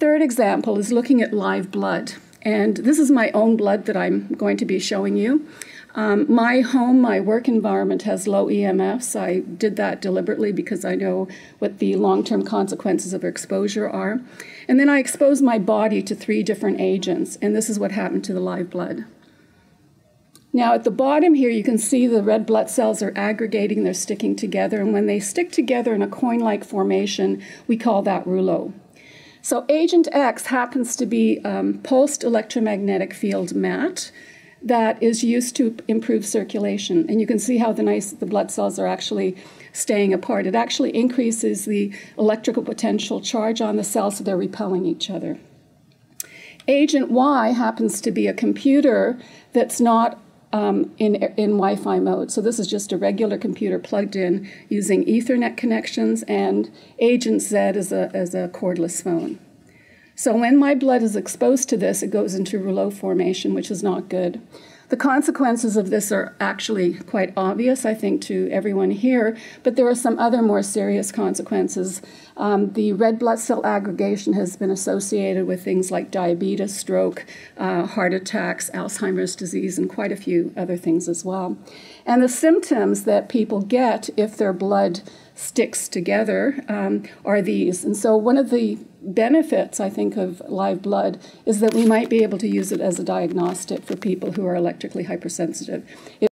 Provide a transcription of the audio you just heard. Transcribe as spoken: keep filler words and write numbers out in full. Third example is looking at live blood. And this is my own blood that I'm going to be showing you. Um, my home, my work environment has low E M Fs. I did that deliberately because I know what the long-term consequences of exposure are. And then I exposed my body to three different agents, and this is what happened to the live blood. Now at the bottom here you can see the red blood cells are aggregating, they're sticking together, and when they stick together in a coin-like formation, we call that rouleau. So agent X happens to be um, pulsed electromagnetic field M A T that is used to improve circulation. And you can see how the nice the blood cells are actually staying apart. It actually increases the electrical potential charge on the cells so they're repelling each other. Agent Y happens to be a computer that's not um, in, in Wi-Fi mode. So this is just a regular computer plugged in using Ethernet connections, and agent Z is a, is a cordless phone. So when my blood is exposed to this, it goes into rouleau formation, which is not good. The consequences of this are actually quite obvious, I think, to everyone here, but there are some other more serious consequences. Um, the red blood cell aggregation has been associated with things like diabetes, stroke, uh, heart attacks, Alzheimer's disease, and quite a few other things as well. And the symptoms that people get if their blood sticks together um, are these. And so one of the benefits, I think, of live blood is that we might be able to use it as a diagnostic for people who are electrically hypersensitive. It